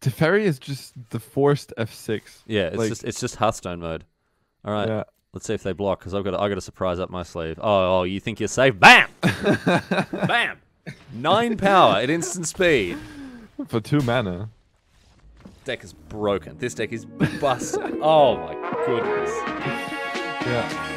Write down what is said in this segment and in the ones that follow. Teferi is just the forced F6. Yeah, it's like, just Hearthstone mode. All right, yeah. Let's see if they block because I've got a surprise up my sleeve. Oh, you think you're safe? Bam, bam. 9 power at instant speed for 2 mana. Deck is broken. This deck is busted. Oh my goodness. Yeah.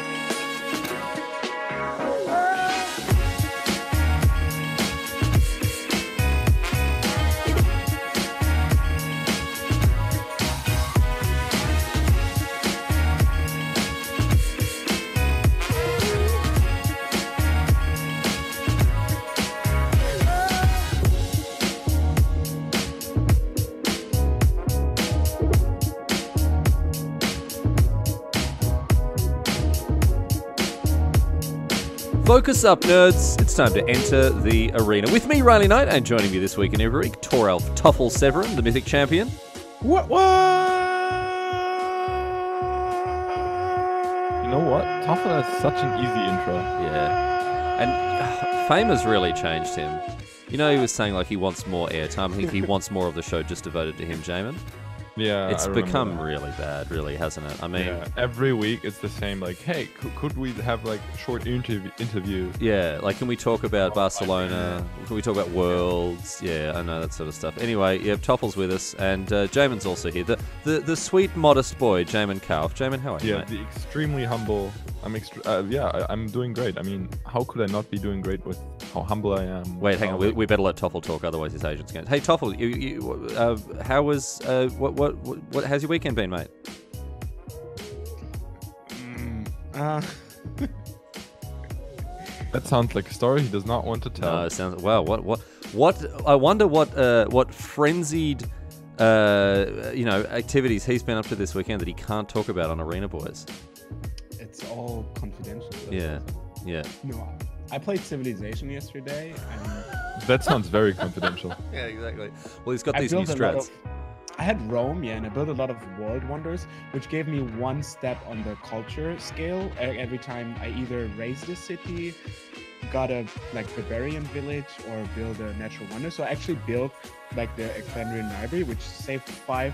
Focus up, nerds. It's time to enter the arena. With me, Riley Knight, and joining me this week and every week, Toralf Toffel Severin, the mythic champion. What? You know what? Toffel has such an easy intro. Yeah. And fame has really changed him. You know, he was saying, like, he wants more airtime. He wants more of the show just devoted to him, Jamin. Yeah, it's become really bad, really, hasn't it? I mean, yeah, every week it's the same. Like, hey, could we have like short interview? Yeah, like, can we talk about Barcelona? I mean, can we talk about Worlds? Yeah, I know that sort of stuff. Anyway, yeah, Toffel's with us, and Jamin's also here. The sweet, modest boy, Jamin Kalf. Jamin, how are you? Yeah, mate? The extremely humble. I'm doing great. I mean, how could I not be doing great with how humble I am? Wait, hang on. We better let Toffel talk, otherwise his agent's going. Hey, Toffel, you how was what? How's your weekend been, mate? That sounds like a story he does not want to tell. No, it sounds. Wow. What? I wonder what frenzied, activities he's been up to this weekend that he can't talk about on Arena Boys. It's all confidential. Yeah. Yeah. No, I played Civilization yesterday. And... that sounds very confidential. Yeah, exactly. Well, he's got these new strats. I had Rome, yeah, and I built a lot of world wonders, which gave me one step on the culture scale. Every time I either raised a city, got a barbarian village, or build a natural wonder. So I actually built like the Ecclendrian library, which saved 5%,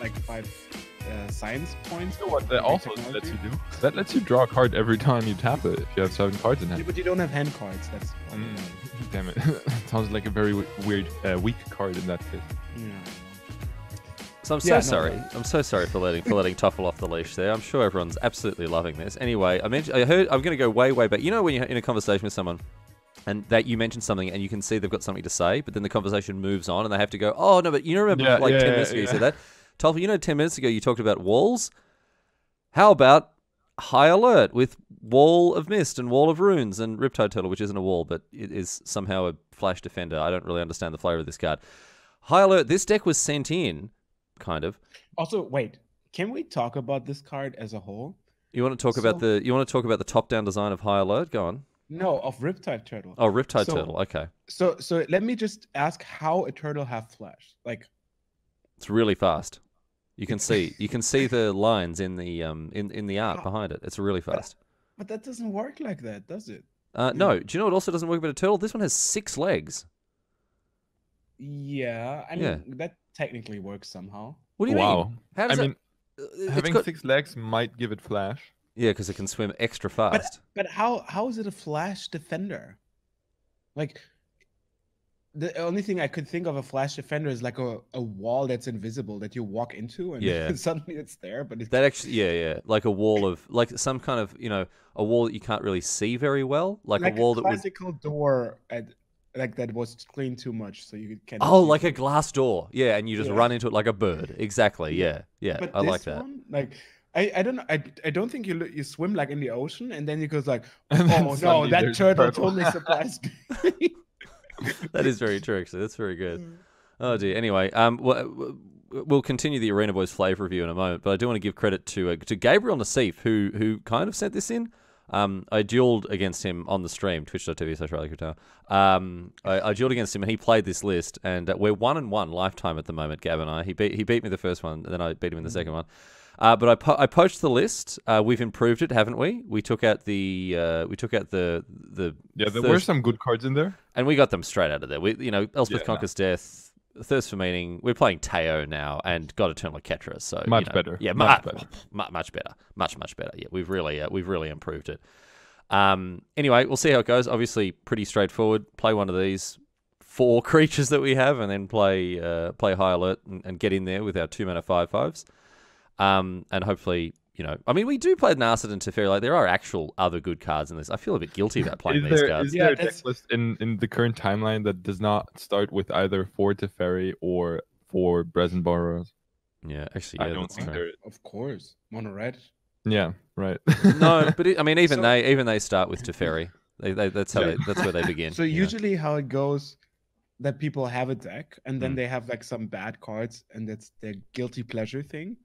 like 5 science points. You know what that also lets you do? That lets you draw a card every time you tap it if you have 7 cards in hand. Yeah, but you don't have hand cards. That's damn it. Sounds like a very weird weak card in that case. Yeah. I'm so sorry for letting Toffel off the leash there. I'm sure everyone's absolutely loving this. Anyway, I'm going to go way back. You know when you're in a conversation with someone and that you mention something and you can see they've got something to say, but then the conversation moves on and they have to go, oh no, but you remember 10 minutes ago you said that. Toffel, you know 10 minutes ago you talked about walls? How about High Alert with Wall of Mist and Wall of Runes and Riptide Turtle, which isn't a wall, but it is somehow a flash defender. I don't really understand the flavor of this card. High Alert, this deck was sent in. Kind of. Also, wait. Can we talk about this card as a whole? You want to talk about the top-down design of High Alert? Go on. No, of Riptide Turtle. Oh, Riptide Turtle. Okay. So let me just ask how a turtle have flash. Like, it's really fast. You can see the lines in the in the art behind it. It's really fast. But that doesn't work like that, does it? No. Do you know what also doesn't work about a turtle? This one has 6 legs. Yeah, I mean that technically works somehow. What do you mean? How does having 6 legs might give it flash. Yeah, because it can swim extra fast. But how is it a flash defender? Like, the only thing I could think of a flash defender is like a wall that's invisible that you walk into and suddenly it's there. But it's... that actually, like a wall of like some kind of a wall that you can't really see very well, like a wall that was classical door at. Like that was cleaned too much, so you can't. Oh, like a glass door, yeah, and you just run into it like a bird. Exactly, yeah. But I like that. One, like, I don't think you swim like in the ocean, and then you go like, oh no, that turtle totally surprised me. That is very true, actually. That's very good. Mm. Oh dear. Anyway, we'll continue the Arena Boys flavor review in a moment, but I do want to give credit to Gabriel Nassif, who kind of sent this in. I duelled against him on the stream, twitch.tv/RileyKutar. I duelled against him and he played this list, and we're 1-1 lifetime at the moment, Gab and I. He beat me the first one, and then I beat him in the second one. But I poached the list. We've improved it, haven't we? We took out the Yeah, there were some good cards in there, and we got them straight out of there. We Elspeth Conquers Death, Thirst for Meaning, we're playing Tao now and got Eternal Ketra, so much better. Yeah, much better. Yeah, we've really improved it. Anyway, we'll see how it goes. Obviously, pretty straightforward. Play one of these four creatures that we have, and then play High Alert and get in there with our 2-mana 5/5s. And hopefully, you know, I mean, we do play Narset and Teferi. Like, there are actual other good cards in this. I feel a bit guilty about playing these cards. Is there a deck list in the current timeline that does not start with either 4 Teferi or 4 Brazen Borrowers? Yeah, actually, yeah, I don't think there is. Of course, mono red. Yeah, right. No, but I mean, even they start with Teferi. That's where they begin. So usually, how it goes, that people have a deck and then they have like some bad cards, and that's their guilty pleasure thing.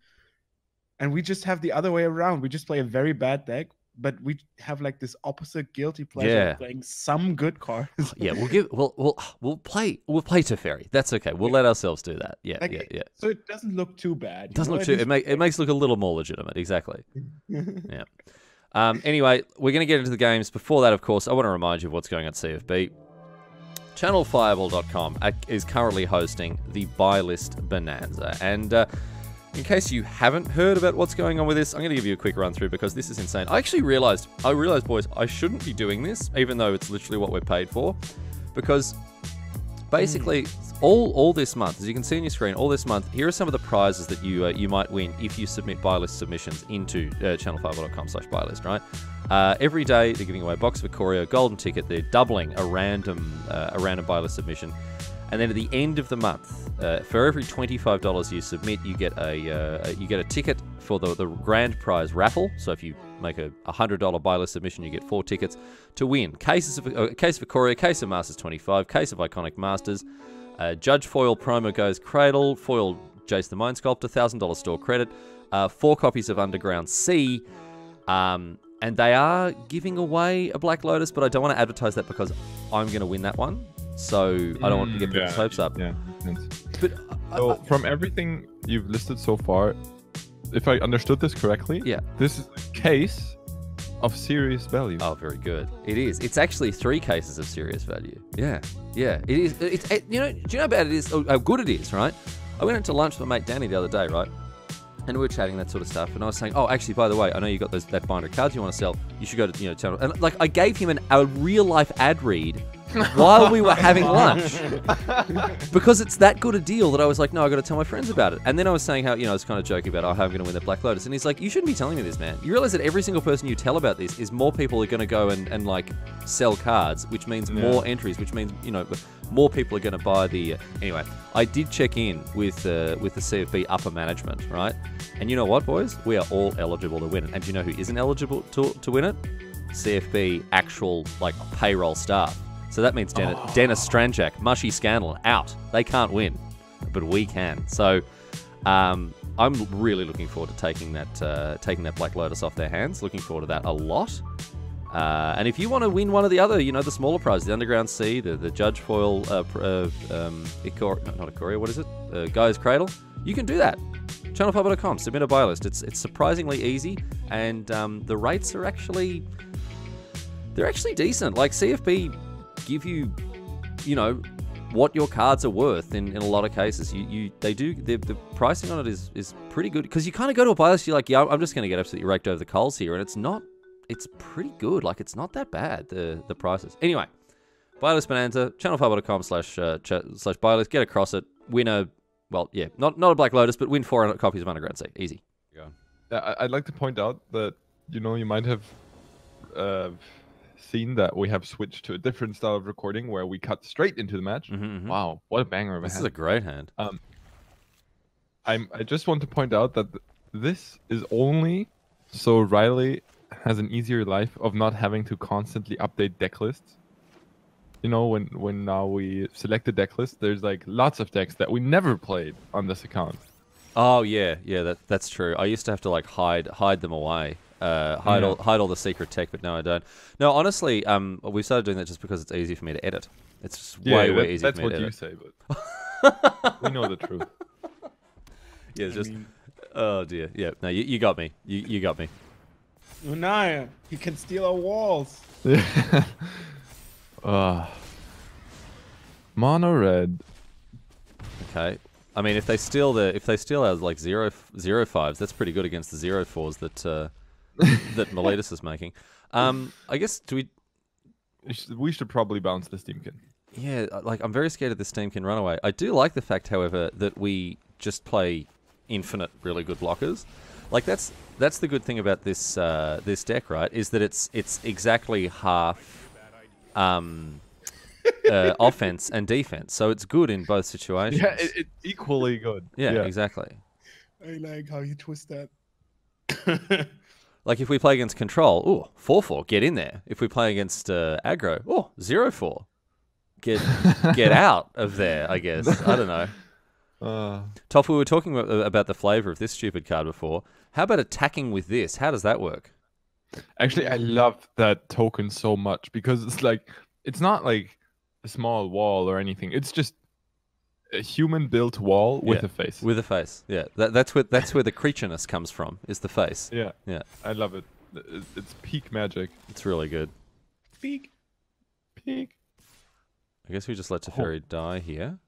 And we just have the other way around. We just play a very bad deck, but we have like this opposite guilty pleasure of playing some good cards. Yeah, we'll play Teferi. That's okay. We'll let ourselves do that. Yeah, like, yeah. So it doesn't look too bad. It doesn't look too. It makes it look a little more legitimate. Exactly. Yeah. Anyway, we're going to get into the games. Before that, of course, I want to remind you of what's going on at CFB. Channelfireball.com is currently hosting the buy list bonanza, and in case you haven't heard about what's going on with this, I'm going to give you a quick run through because this is insane. I actually realized, boys, I shouldn't be doing this, even though it's literally what we're paid for, because basically all this month, as you can see on your screen, all this month, here are some of the prizes that you might win if you submit buy list submissions into channelfireball.com/buy list, right? Every day they're giving away a box of Corio, golden ticket. They're doubling a random buy list submission, and then at the end of the month, for every $25 you submit, you get a ticket for the grand prize raffle. So if you make a $100 buy list submission, you get 4 tickets to win: a case of Corio, case of Masters 25, case of Iconic Masters, Judge Foil promo goes Cradle, Foil Jace the Mind Sculptor, $1,000 store credit, 4 copies of Underground Sea. And they are giving away a Black Lotus, but I don't want to advertise that because I'm going to win that one. So I don't want to get people's hopes up. Yeah. But so from everything you've listed so far, if I understood this correctly, this is a case of serious value. Oh, very good. It is. It's actually 3 cases of serious value. Yeah. Yeah. It is. It's you know, do you know how bad it is? How good it is, right? I went out to lunch with my mate Danny the other day, right? And we were chatting that sort of stuff, and I was saying, "Oh, actually, by the way, I know you got that binder of cards you want to sell. You should go to channel." And like, I gave him a real life ad read while we were having lunch because it's that good a deal that I was like, "No, I got to tell my friends about it." And then I was saying how I was kind of joking about, "Oh, how I'm going to win the Black Lotus," and he's like, "You shouldn't be telling me this, man. You realize that every single person you tell about this is more people are going to go and like sell cards, which means more entries, which means more people are going to buy the." Anyway, I did check in with the CFB upper management, right? And you know what, boys? We are all eligible to win it. And do you know who isn't eligible to win it? CFB actual like payroll staff. So that means Dennis Stranjak, Mushy Scanlon out. They can't win, but we can. So I'm really looking forward to taking that Black Lotus off their hands. Looking forward to that a lot. And if you want to win one or the other, the smaller prize, the Underground Sea, the Judge Foil, not Ikoria, what is it? Guy's Cradle, you can do that. Channelfireball.com, submit a buy list. It's surprisingly easy, and the rates are actually decent. Like, CFB give you what your cards are worth in a lot of cases. The pricing on it is pretty good, because you kind of go to a buy list, you're like, yeah, I'm just going to get absolutely raked over the coals here, and it's not. It's pretty good. Like, it's not that bad, the prices. Anyway, buy list bonanza, channelfireball.com/buy list. Get across it. Win not a Black Lotus, but win 4 copies of Underground Sea. Easy. Yeah, I'd like to point out that, you might have seen that we have switched to a different style of recording where we cut straight into the match. Wow, what a banger of a hand. This is a great hand. I just want to point out that this is only so Riley has an easier life of not having to constantly update deck lists. When now we select the deck list, there's like lots of decks that we never played on this account. Oh yeah, that's true. I used to have to like hide them away, hide all the secret tech, but now I don't. No, honestly, we started doing that just because it's easy for me to edit. It's just way easier for me to edit. That's what you say, but we know the truth. Yeah, it's just oh dear, yeah. No, you got me. You got me. Unai, he can steal our walls. Mono red. Okay. I mean, if they steal have like 0.05s, that's pretty good against the 0.4s that that Miletus is making. I guess we should probably bounce this Teamkin. Yeah, like I'm very scared of this Teamkin runaway. I do like the fact, however, that we just play infinite really good blockers. Like that's the good thing about this this deck, right? Is that it's exactly half offense and defense, so it's good in both situations. Yeah, it's equally good. Yeah, yeah, exactly. I like how you twist that. Like if we play against Control, ooh, 4/4, get in there. If we play against aggro, oh, 0/4, get out of there. I guess I don't know. Toph, we were talking about the flavor of this stupid card before. How about attacking with this? How does that work? Actually, I love that token so much because it's like, it's not like a small wall or anything. It's just a human-built wall with a face. With a face, yeah. That's where the creatureness comes from, is the face. Yeah, yeah. I love it. It's peak magic. It's really good. Peak. Peak. I guess we just let Teferi die here.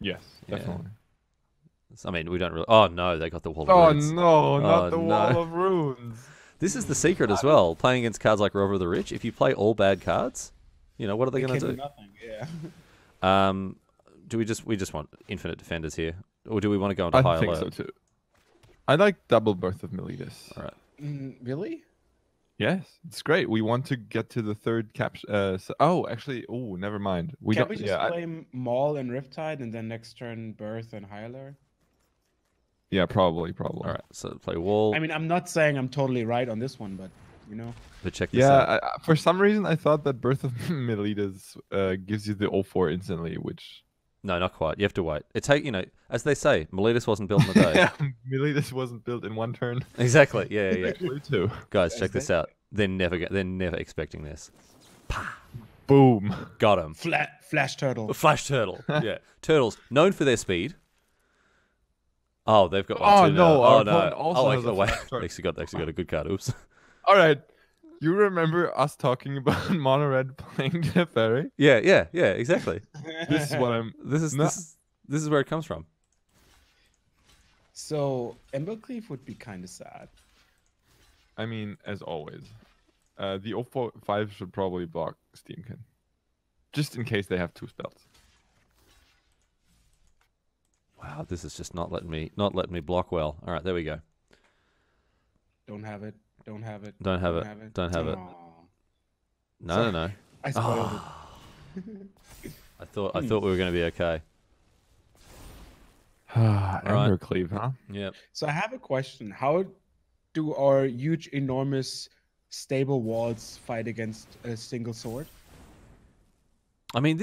Yes, definitely. I mean, we don't really... Oh, no, they got the Wall of Runes. Oh, no, not the Wall of Runes. This is the secret as well, playing against cards like Rover of the Rich. If you play all bad cards, you know, what are they going to do? Nothing, yeah. Do we just want infinite defenders here? Or do we want to go into high alert? I think so, too. I like double Birth of Miletus. All right. Really? Yes, it's great. We want to get to the third cap. Never mind. Can we just play Maul and Riptide, and then next turn Birth and Hyler? Yeah, probably. All right, so play Wall. I mean, I'm not saying I'm totally right on this one, but you know. But check this out. Yeah, for some reason I thought that Birth of Miletus gives you the 0/4 instantly, which. No, not quite. You have to wait. It takes, you know, as they say, Miletus wasn't built in a day. Yeah, Miletus wasn't built in one turn. Exactly. Yeah. Too. Guys, check this out. They're never expecting this. Pah. Boom. Got him. Flash turtle. A flash turtle. Yeah. Turtles known for their speed. Oh, they've got one too now. They actually got a good card. Oops. All right. You remember us talking about Mono-Red playing Teferi? Yeah, exactly. This is where it comes from. So Embercleave would be kind of sad. I mean, as always, the 0.5 should probably block Steamkin, just in case they have two spells. Wow, this is just not letting me block well. All right, there we go. Don't have it. No, sorry. No. I spoiled it. I thought we were going to be okay. Embercleave, huh? Yep. So I have a question. How do our huge, enormous, stable walls fight against a single sword? I mean,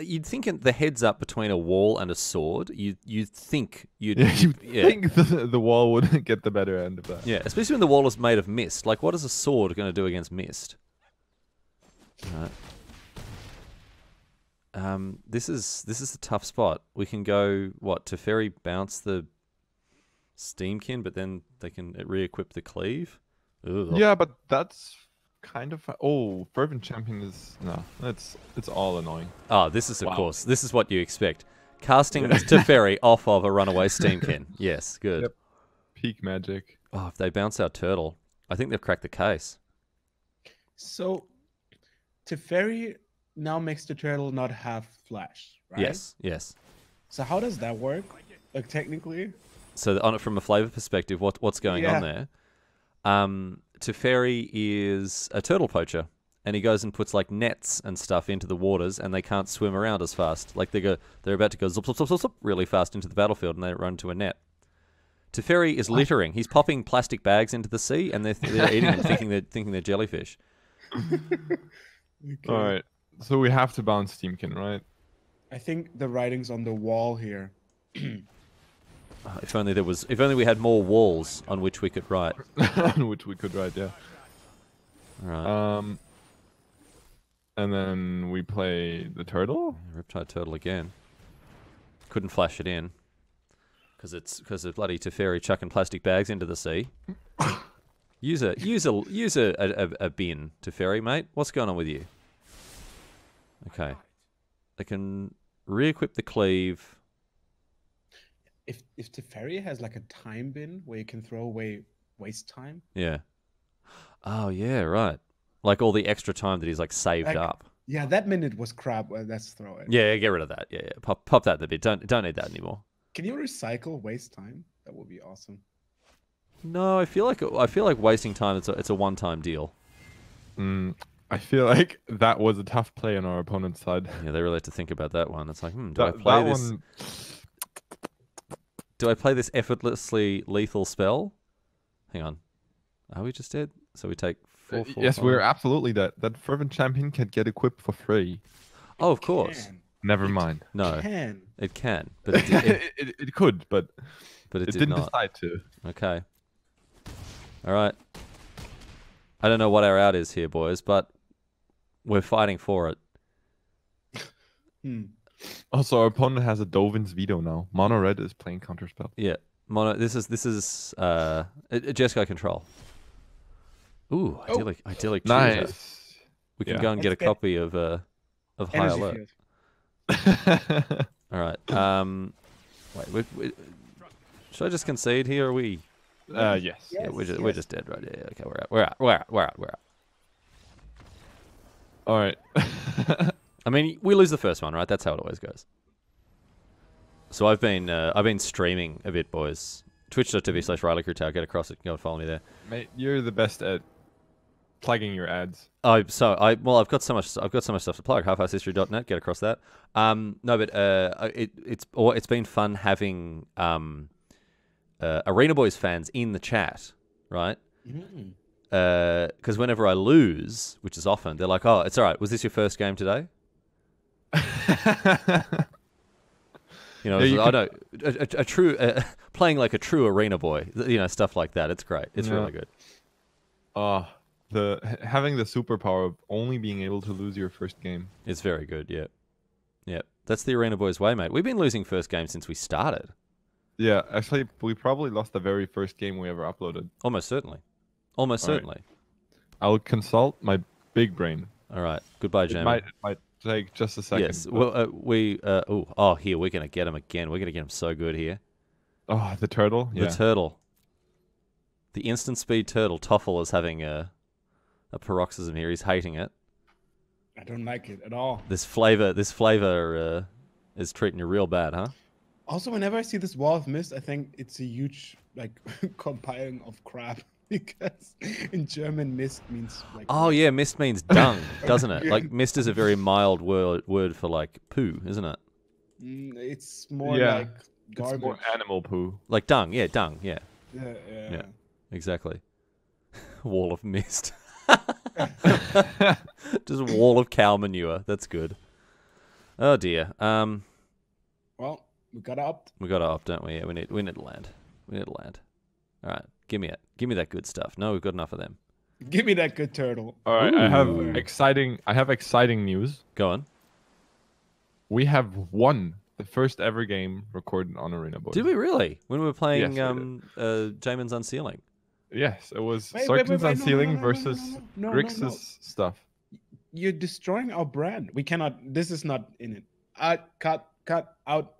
you'd think the heads up between a wall and a sword. You'd think the wall would get the better end of that. Yeah, especially when the wall is made of mist. Like, what is a sword going to do against mist? Right. This is a tough spot. We can go Teferi bounce the Steamkin, but then they can re-equip the cleave. Ugh. Yeah, but that's. Kind of. Oh, Fervent Champion is no. It's all annoying. Oh, this is of course. This is what you expect. Casting this Teferi off of a runaway Steamkin. Yes, good. Yep. Peak magic. Oh, if they bounce our turtle, I think they've cracked the case. So, Teferi now makes the turtle not have flash, right? Yes. So how does that work? Like technically. So on it from a flavor perspective, what's going on there? Teferi is a turtle poacher, and he goes and puts like nets and stuff into the waters, and they can't swim around as fast. Like they're about to go zop, zop, zop, zop, zop really fast into the battlefield, and they run to a net. Teferi is littering. He's popping plastic bags into the sea, and they're eating them, thinking they're jellyfish. All right, so we have to bounce Steamkin, right? I think the writing's on the wall here. If only we had more walls on which we could write. Yeah. All right. And then we play the turtle. Riptide turtle again. Couldn't flash it in, because of bloody Teferi chucking plastic bags into the sea. Use a bin, Teferi, mate. What's going on with you? Okay. They can re-equip the cleave. if Teferi has like a time bin where you can throw away waste time. Yeah. Oh yeah, right. Like all the extra time that he's like saved up. Yeah, that minute was crap. Let's throw it. Yeah, get rid of that. Yeah, pop that in the bit. Don't need that anymore. Can you recycle waste time? That would be awesome. No, I feel like wasting time. It's a one-time deal. I feel like that was a tough play on our opponent's side. Yeah, they really had to think about that one. It's like, do I play this? One... Do I play this effortlessly lethal spell? Hang on, are we just dead? So we take 4/4. Yes, 5. We're absolutely dead. That fervent champion can get equipped for free. Oh, of course. Can. Never mind. No, can. It can, but it could, but it didn't decide to. Okay. All right. I don't know what our out is here, boys, but we're fighting for it. Also, our opponent has a Dovin's Veto now. Mono Red is playing Counterspell. Yeah, mono. This is Jeskai control. Ooh, idyllic. Nice. We can go and get a copy of High Alert. All right. Wait. Should I just concede here? Or are we? Yes. Yeah, we're just dead, right? Yeah. Okay. We're out. All right. I mean, we lose the first one, right? That's how it always goes. So I've been streaming a bit, boys. Twitch.tv/RileyKrutau. Get across it. Go and follow me there. Mate, you're the best at plugging your ads. I've got so much stuff to plug. Halfhousehistory.net. Get across that. It's been fun having Arena Boys fans in the chat, right? Mm-hmm. Because whenever I lose, which is often, they're like, "Oh, it's all right. Was this your first game today?" You know, yeah, playing like a true arena boy, you know, stuff like that. It's great. It's really good. Having the superpower of only being able to lose your first game. It's very good. Yeah, yeah. That's the arena boys' way, mate. We've been losing first games since we started. Yeah, actually, we probably lost the very first game we ever uploaded. Almost certainly. Right. I'll consult my big brain. All right. Goodbye, Jamie. It might take just a second. Yes. Well, here we're gonna get him again. We're gonna get him so good here. Oh, the turtle. Yeah. The turtle. The instant speed turtle. Toffel is having a paroxysm here. He's hating it. I don't like it at all. This flavor is treating you real bad, huh? Also, whenever I see this wall of mist, I think it's a huge like compiling of crap. Because in German, mist means like... Oh, yeah, mist means dung, doesn't it? Like, mist is a very mild word for, like, poo, isn't it? It's more like garbage. It's more animal poo. Like dung, yeah, dung, yeah. Yeah, exactly. Wall of mist. Just a wall of cow manure. That's good. Oh, dear. Well, we got to opt. We got to opt, don't we? Yeah, we need to land. We need to land. All right. Give me it. Give me that good stuff. No, we've got enough of them. Give me that good turtle. All right, ooh. I have exciting news. Go on. We have won the first ever game recorded on Arena Boys. Did we really? When we were playing Jamin's Unsealing. Yes, it was Sarkin's Unsealing versus Grix's stuff. You're destroying our brand. We cannot. This is not in it. Cut out.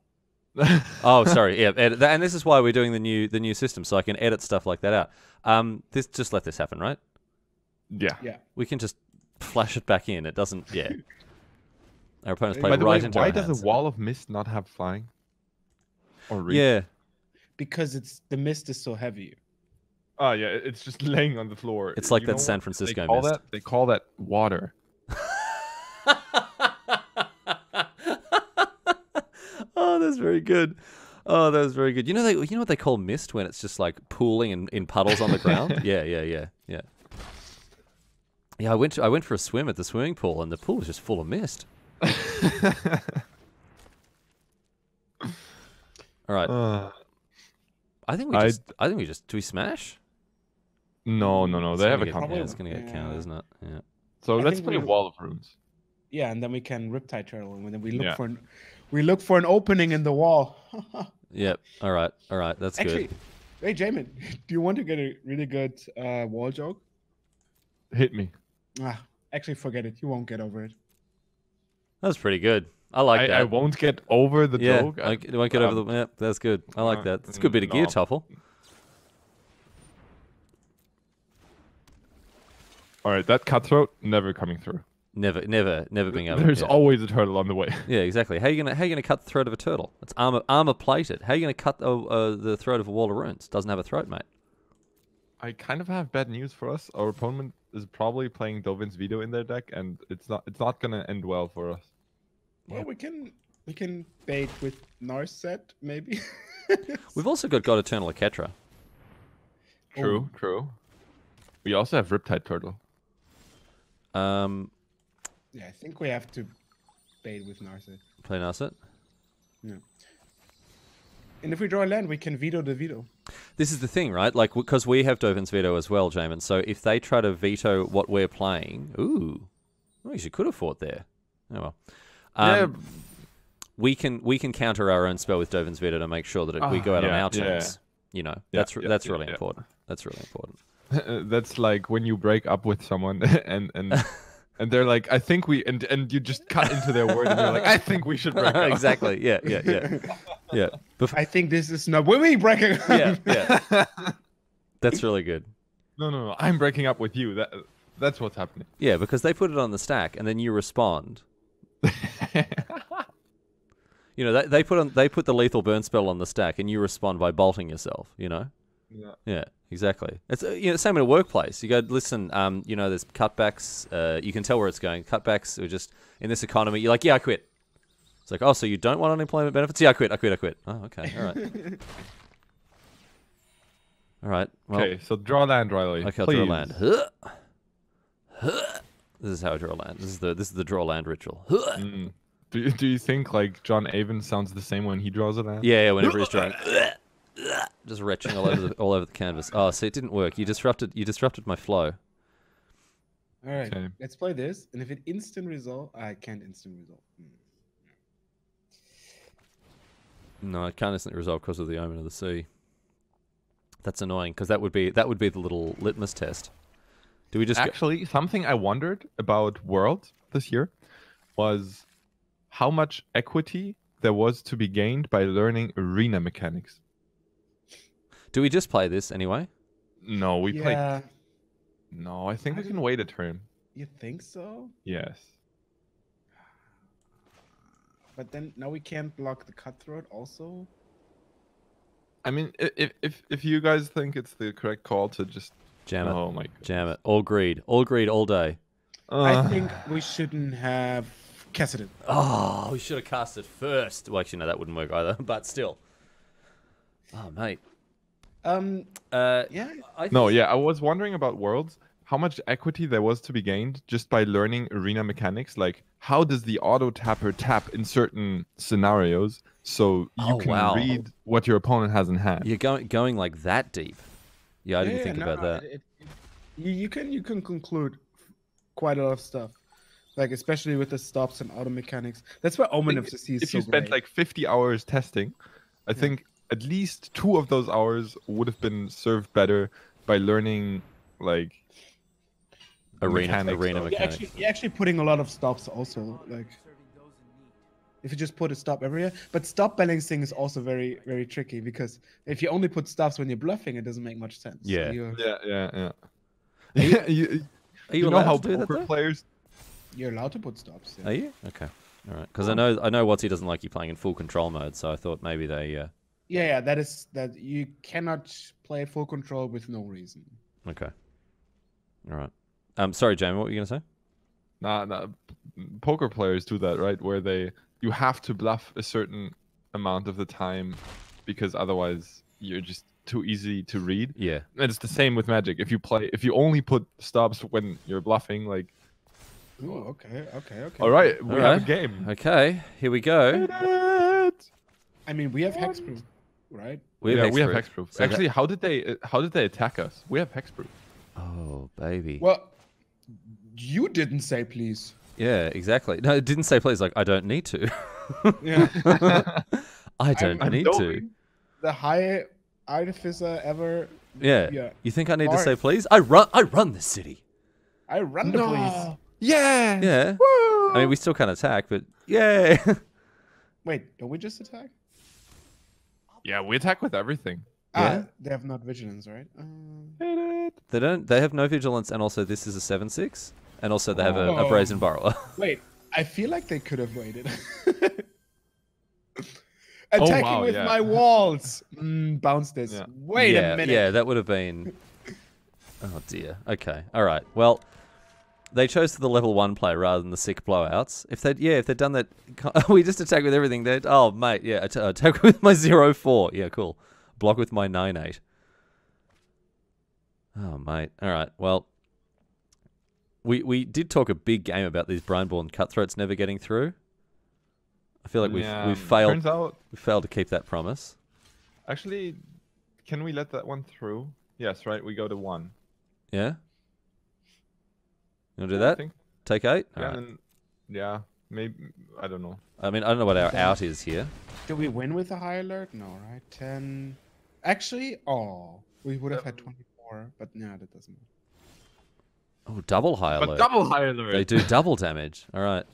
Oh, sorry. Yeah, and this is why we're doing the new system, so I can edit stuff like that out. This just let this happen, right? Yeah. Yeah. We can just flash it back in. It doesn't. Yeah. Our opponents play right into our hands. Why does the wall of mist not have flying? Or reach? Yeah. Because the mist is so heavy. Oh yeah, it's just laying on the floor. It's like that San Francisco mist. They call that water. Oh, that's very good. Oh, that was very good. You know what they call mist when it's just like pooling in puddles on the ground? Yeah. Yeah, I went for a swim at the swimming pool and the pool was just full of mist. All right. I think we just do we smash? No. They have a counter. Yeah, it's gonna get counted, isn't it? Yeah. So let's play Wall of Runes. Yeah, and then we can Riptide Turtle, and then we look for an... We look for an opening in the wall. Yep. All right. That's actually good. Hey, Jamin, do you want to get a really good wall joke? Hit me. Actually, forget it. You won't get over it. That's pretty good. I like that. I won't get over the joke. I won't get over the... Yeah, that's good. I like that. It's a good bit of gear tuffle. All right, that cutthroat never coming through. Never being able. There's always a turtle on the way. Yeah, exactly. How are you gonna cut the throat of a turtle? It's armor plated. How are you gonna cut the throat of a wall of runes? Doesn't have a throat, mate. I kind of have bad news for us. Our opponent is probably playing Dovin's Veto in their deck, and it's not gonna end well for us. Well, we can bait with Narset, maybe. We've also got Eternal Eketra. True, true. We also have Riptide Turtle. Yeah, I think we have to bait with Narset. Play Narset? Yeah. And if we draw land, we can veto the veto. This is the thing, right? Like, because we have Dovin's Veto as well, Jamin. So if they try to veto what we're playing... Ooh. Well, you could have fought there. Oh, well. Yeah. We can counter our own spell with Dovin's Veto to make sure that we go out on our turns. You know, that's really important. That's really important. That's like when you break up with someone and they're like, I think we and you just cut into their word and you're like, I think we should break up. Exactly. Yeah. I think this is not when we breaking up. Yeah. That's really good. No. I'm breaking up with you. That's what's happening. Yeah, because they put it on the stack and then you respond. You know, they put the lethal burn spell on the stack and you respond by bolting yourself, you know? Yeah. Exactly. It's same in a workplace. You go listen. There's cutbacks. You can tell where it's going. Cutbacks are just in this economy. You're like, yeah, I quit. It's like, oh, so you don't want unemployment benefits? Yeah, I quit. Oh, okay, all right. All right. Well, okay, so draw land, Riley. Okay, I'll draw land. This is how I draw land. This is the draw land ritual. Do you think like John Avon sounds the same when he draws a land? Yeah, whenever he's drawing. Just retching all over the canvas. Oh, see, it didn't work. You disrupted my flow. All right, okay. Let's play this. And if it instant resolve, I can't instant resolve. No, I can't instant resolve because of the Omen of the Sea. That's annoying because that would be the little litmus test. Do we just actually something I wondered about Worlds this year was how much equity there was to be gained by learning arena mechanics. Do we just play this anyway? No, we play... No, I think we can wait a turn. You think so? Yes. But then, now we can't block the cutthroat also? I mean, if you guys think it's the correct call to just... Jam it. Oh my goodness. Jam it. All greed. All greed all day. I think we shouldn't have casted it. Oh, we should have cast it first. Well, actually, no, that wouldn't work either. But still. Oh, mate. I was wondering about Worlds, how much equity there was to be gained just by learning arena mechanics. Like, how does the auto tapper tap in certain scenarios so you read what your opponent has in hand? You're going like that deep. Yeah, I didn't think about that. You can conclude quite a lot of stuff. Like, especially with the stops and auto mechanics. That's why Omen of the Sea is so great. If you spent like 50 hours testing, I think... At least 2 of those hours would have been served better by learning, like, arena mechanics. You're actually putting a lot of stops also. Like, if you just put a stop everywhere. But stop balancing is also very, very tricky because if you only put stops when you're bluffing, it doesn't make much sense. Yeah, so yeah. Are you allowed to do that, though? You're allowed to put stops. Yeah. Are you? Okay. All right. Because I know Watsy doesn't like you playing in full control mode, so I thought maybe they... Yeah, that you cannot play full control with no reason. Okay. All right. Sorry, Jamie, what were you going to say? Nah, poker players do that, right? Where you have to bluff a certain amount of the time because otherwise you're just too easy to read. Yeah. And it's the same with Magic. If you only put stops when you're bluffing, like... Ooh, okay. All right, we have a game. Okay, here we go. I mean, we have hexproof. Right? We have hexproof. So actually, how did they attack us? We have hexproof. Oh, baby. Well, you didn't say please. Yeah, exactly. No, it didn't say please. Like, I don't need to. Yeah. I don't need to. The high artificer ever. Yeah. You think I need to say please? I run. I run the city. I run the police. Yeah. Woo. I mean, we still can't attack, but yay! Wait, don't we just attack? Yeah, we attack with everything. Yeah. They have not vigilance, right? They don't. They have no vigilance, and also this is a 7/6, and also they have a brazen barrel. Wait, I feel like they could have waited. Attacking with my walls. Bounce this. Yeah. Wait a minute. Yeah, that would have been. Oh dear. Okay. All right. Well, they chose the level 1 play rather than the sick blowouts. If they, if they'd done that, we just attack with everything. They, oh mate, yeah, attack with my 0/4. Yeah, cool. Block with my 9/8. Oh mate. All right. Well, we did talk a big game about these Brineborn cutthroats never getting through. I feel like we've failed. Turns out, we failed to keep that promise. Actually, can we let that one through? Yes, right. We go to 1. Yeah. You want to do that? Take 8? Yeah, right. Yeah, maybe. I don't know. I mean, I don't know what our out is here. Do we win with a high alert? No, right? 10. Actually, we would have had 24, but no, that doesn't matter. Oh, double high alert. But double high alert. They do double damage. All right.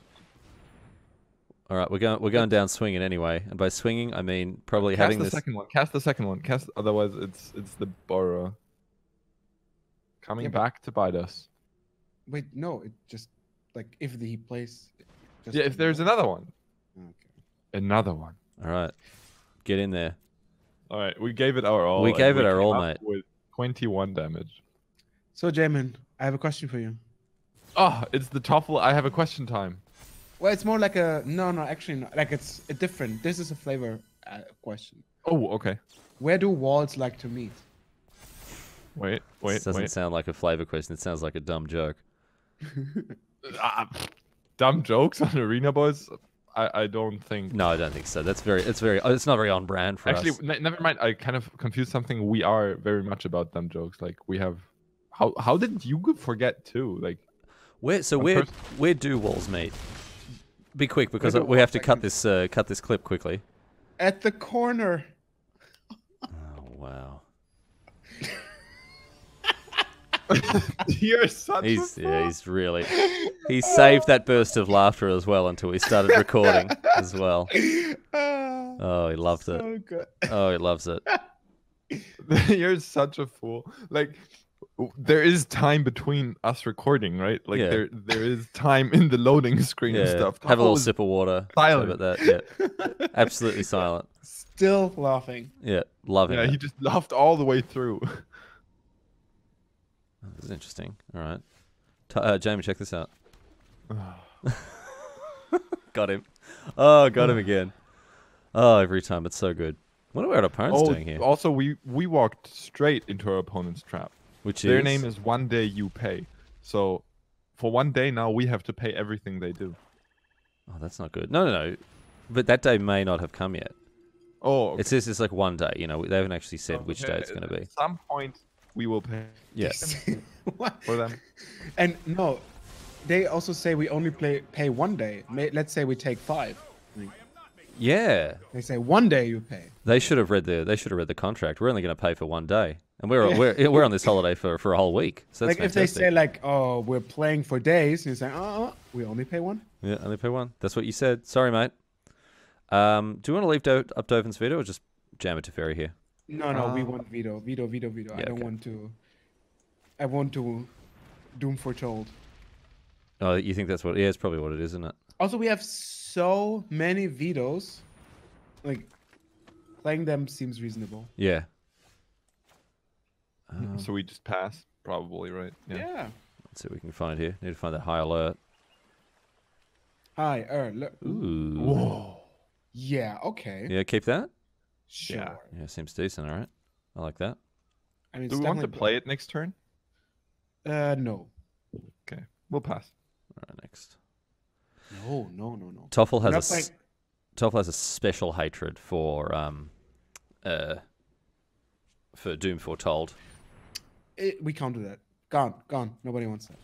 All right, we're going down swinging anyway, and by swinging I mean probably having this. Cast the second one. Cast the second one. Cast. Otherwise, it's the borrower. Coming back to bite us. Wait, no, it just, like, if he plays... Yeah, if there's another one. Okay. Another one. All right. Get in there. All right, we gave it our all. We gave it our all, mate. With 21 damage. So, Jamin, I have a question for you. Oh, it's the toffle. I have a question time. Well, it's more like a... No, actually, no. Like, it's a different... This is a flavor question. Oh, okay. Where do walls like to meet? Wait. This doesn't sound like a flavor question. It sounds like a dumb joke. Dumb jokes on Arena Boys? I don't think. No, I don't think so. That's very. It's very. It's not very on brand for us. Actually, never mind. I kind of confused something. We are very much about dumb jokes. Like we have. How did you forget too? Like, where? So where do walls meet? Be quick because we have to cut this clip quickly. At the corner. Oh wow. You're such a fool. Yeah, he's really. He saved that burst of laughter as well until we started recording as well. Oh, he loved it. So good. Oh, he loves it. You're such a fool. Like, there is time between us recording, right? Like, there is time in the loading screen and stuff. Have a little sip of water. Silent. About that. Yeah. Absolutely silent. Still laughing. Yeah, loving it. Yeah, he just laughed all the way through. This is interesting. All right. Jamie, check this out. Got him. Oh, got him again. Oh, every time. It's so good. What are our opponents doing here? Also, we walked straight into our opponent's trap. Which is? Their name is One Day You Pay. So, for 1 day now, we have to pay everything they do. Oh, that's not good. No. But that day may not have come yet. Oh. Okay. It says it's like 1 day. You know, they haven't actually said which day it's going to be. At some point... We will pay. Yes. What? For them. And no, they also say we only pay 1 day. Let's say we take 5. Yeah. They say 1 day you pay. They should have read the contract. We're only going to pay for 1 day, and we're on this holiday for a whole week. So that's like fantastic. If they say like, oh, we're playing for days, and you say, oh, we only pay 1. Yeah, only pay 1. That's what you said. Sorry, mate. Do you want to leave up Dovin's video or just jam it to Ferry here? No, we want Vito. Yeah, I don't want to. I want to Doom Foretold. Oh, you think that's what? Yeah, it's probably what it is, isn't it? Also, we have so many Vitos. Like, playing them seems reasonable. Yeah. So we just pass, probably, right? Yeah. Let's see what we can find here. Need to find that high alert. High alert. Ooh. Whoa. Yeah, okay. Yeah, keep that. Sure. Yeah, seems decent. All right, I like that. I mean, do we want to play it next turn? No. Okay, we'll pass. All right, next. No. Toffle has a special hatred for Doom Foretold. We can't do that. Gone. Nobody wants that.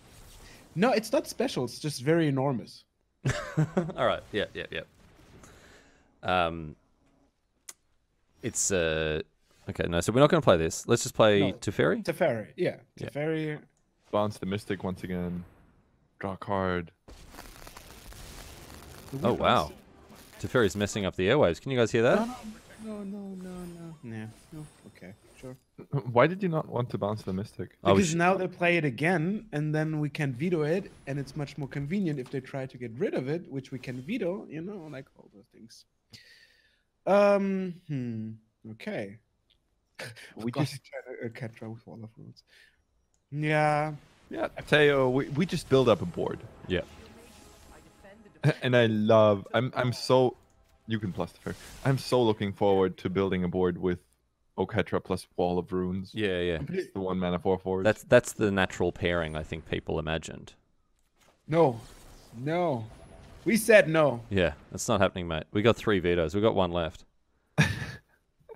No, it's not special. It's just very enormous. All right. Yeah. It's okay. No, so we're not going to play this. Let's just play Teferi. Teferi, yeah. Teferi. Bounce the Mystic once again. Draw a card. Oh, wow. Teferi's messing up the airwaves. Can you guys hear that? No. Okay, sure. Why did you not want to bounce the Mystic? Because now they play it again, and then we can veto it, and it's much more convenient if they try to get rid of it, which we can veto, you know, like all those things. Okay. We just try to catch up with all of those. Yeah. Yeah, Teo, we just build up a board. Yeah. And I love, I'm so, you can plus Teferi. I'm so looking forward to building a board with Oketra plus Wall of Runes. Yeah, yeah. It's the 1 mana 4/4. That's the natural pairing I think people imagined. No. We said no. Yeah, that's not happening, mate. We got 3 vetoes. We got 1 left.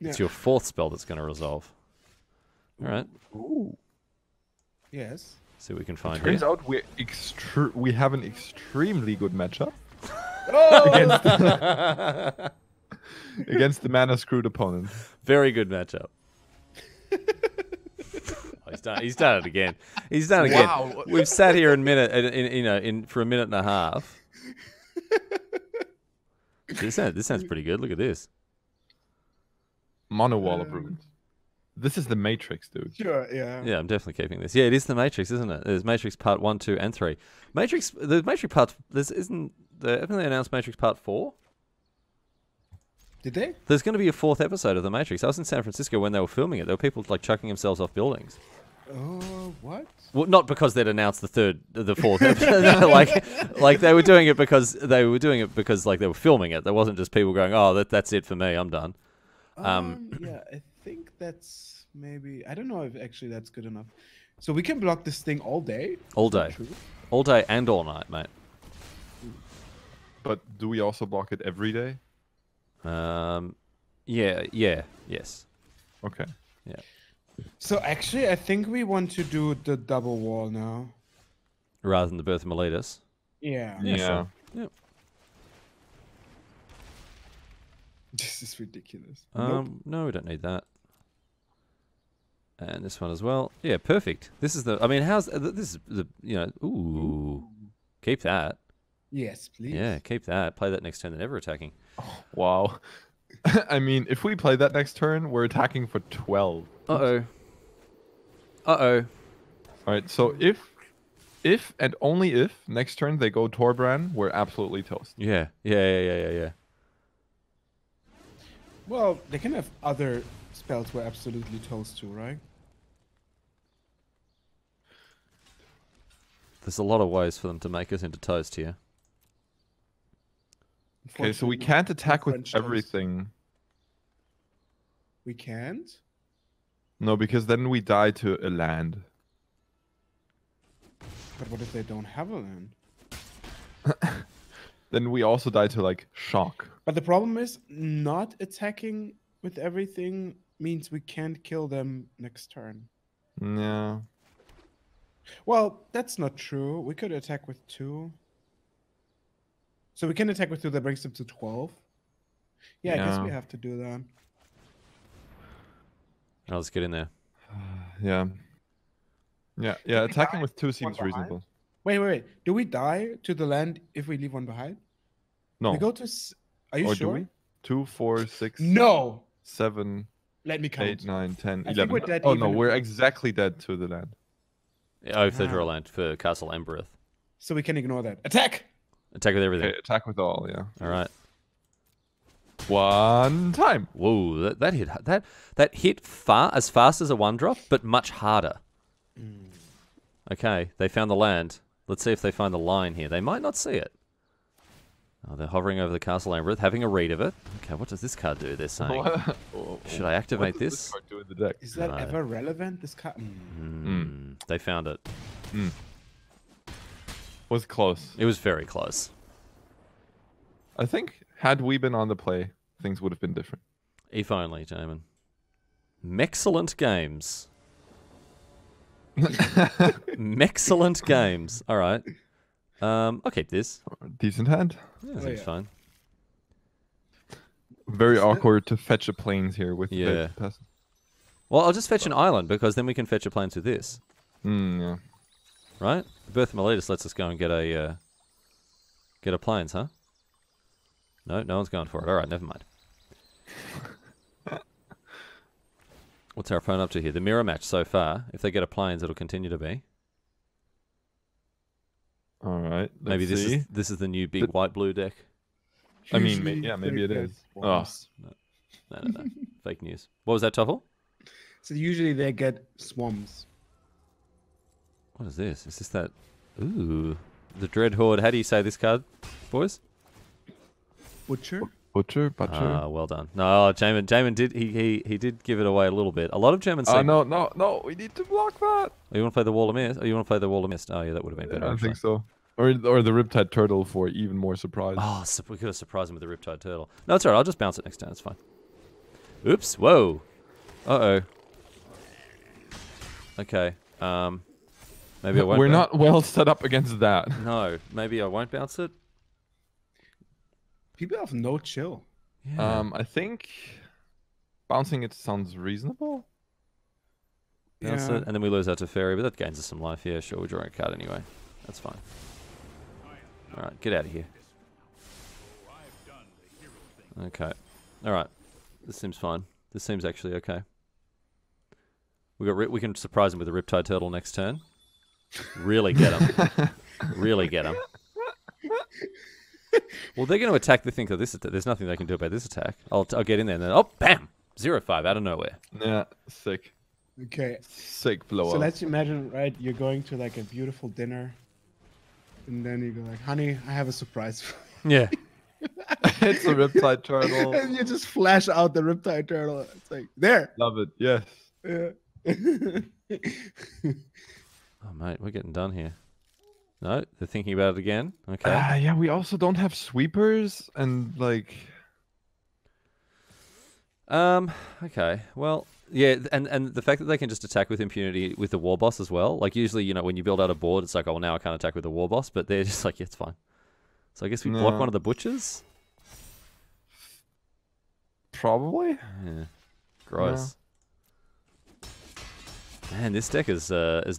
It's your 4th spell that's going to resolve. All right. Ooh. Yes. See what we can find. Turns out we have an extremely good matchup against the mana screwed opponent. Very good matchup. He's done it again. Wow. We've sat here for a minute and a half. This sounds pretty good. Look at this. Mono Wall of Runes. This is the Matrix, dude. Sure, yeah. Yeah, I'm definitely keeping this. Yeah, it is the Matrix, isn't it? There's Matrix Part 1, 2, and 3. Haven't they announced Matrix Part 4? Did they? There's going to be a 4th episode of the Matrix. I was in San Francisco when they were filming it. There were people like chucking themselves off buildings. Oh, what? Well, not because they'd announced the 4th episode. No, like they were doing it because like they were filming it. There wasn't just people going, "Oh, that's it for me. I'm done." Yeah. I think that's maybe, I don't know if actually that's good enough. So we can block this thing all day. All day and all night, mate. But do we also block it every day? Yes. Okay. Yeah. So actually, I think we want to do the double wall now. Rather than the Birth of Miletus. Yeah. Yeah. Sure. Yeah. This is ridiculous. Nope. No, we don't need that. And this one as well. Yeah, perfect. This is the. I mean, how's this? Is the, you know, ooh, keep that. Yes, please. Yeah, keep that. Play that next turn. They're never attacking. Oh, wow. I mean, if we play that next turn, we're attacking for 12. Uh oh. All right. So if and only if next turn they go Torbran, we're absolutely toast. Yeah. Well, they can have other spells we're absolutely toast to, right? There's a lot of ways for them to make us into toast here. Okay, so we can't attack with everything. We can't? No, because then we die to a land. But what if they don't have a land? Then we also die to, like, shock. But the problem is, not attacking with everything means we can't kill them next turn. No. Well, that's not true. We could attack with 2. So we can attack with 2. That brings them to 12. Yeah, no. I guess we have to do that. Oh, let's get in there. Yeah. Attacking with 2 seems reasonable. Wait. Do we die to the land if we leave one behind? No. We go to. Are you sure? Do we? 2, 4, 6. No. 7. Let me count. 8, 9, 10, 11. We're dead we're exactly dead to the land. To draw land for Castle Embereth. So we can ignore that. Attack. Attack with everything. Okay, attack with all. Yeah. All right. 1 time. Whoa! That hit. That hit fast as a 1-drop, but much harder. Mm. Okay, they found the land. Let's see if they find the line here. They might not see it. Oh, they're hovering over the Castle Embereth, having a read of it. Okay, what does this card do? They're saying, should I activate this? What does this card do in the deck? Is that ever relevant? This card. They found it. Was close. It was very close. I think had we been on the play, things would have been different. If only, Jamin. Mexcellent games. Excellent games. All right. I'll keep this. Decent hand. Yeah, seems fine. Very awkward to fetch a plains here with. Yeah. Well, I'll just fetch an island because then we can fetch a plains with this. Yeah. Right. Birth of Miletus lets us go and get a plains, huh? No, no one's going for it. All right, never mind. What's our phone up to here? The mirror match so far. If they get a planes, it'll continue to be. All right. Maybe this see. Is this is the new big white blue deck. I mean, yeah, maybe it is. Oh. No. Fake news. What was that, Toffle? So usually they get swamps. What is this? Is this that? Ooh, the Dread Horde. How do you say this card, boys? Butcher. Ah, well done. No, Jamin did. He did give it away a little bit. A lot of Jamin. Oh no! We need to block that. Oh, you want to play the Wall of Mist? Oh, you want to play the Wall of Mist? Oh yeah, that would have been better. Yeah, I think so. Or the Riptide Turtle for even more surprise. Oh, so we could have surprised him with the Riptide Turtle. No, it's alright. I'll just bounce it next time. It's fine. Oops. Whoa. Uh-oh. Okay. Maybe I won't. We're not well set up against that. No. Maybe I won't bounce it. People have no chill. Yeah. I think bouncing it sounds reasonable. Bounce it, and then we lose our Teferi, but that gains us some life. Yeah, sure. We're drawing a card anyway. That's fine. All right. Get out of here. Okay. All right. This seems fine. This seems actually okay. We can surprise him with a Riptide Turtle next turn. Really get him. Well, they're going to attack. They think that there's nothing they can do about this attack. I'll get in there and then oh bam 0-5 out of nowhere. Yeah, sick. Okay. Sick blow up. So let's imagine, right? You're going to like a beautiful dinner, and then you go like, "Honey, I have a surprise for you." Yeah. It's a Riptide Turtle. And you just flash out the Riptide Turtle. It's like, there. Love it. Yes. Yeah. Oh, mate, we're getting done here. No, they're thinking about it again. Okay. Yeah, we also don't have sweepers and like. Okay. Well. Yeah, and the fact that they can just attack with impunity with the War Boss as well. Like usually, you know, when you build out a board, it's like, oh, well, now I can't attack with the War Boss, but they're just like, yeah, it's fine. So I guess we block one of the butchers? Probably. Yeah. Gross. No. Man, this deck is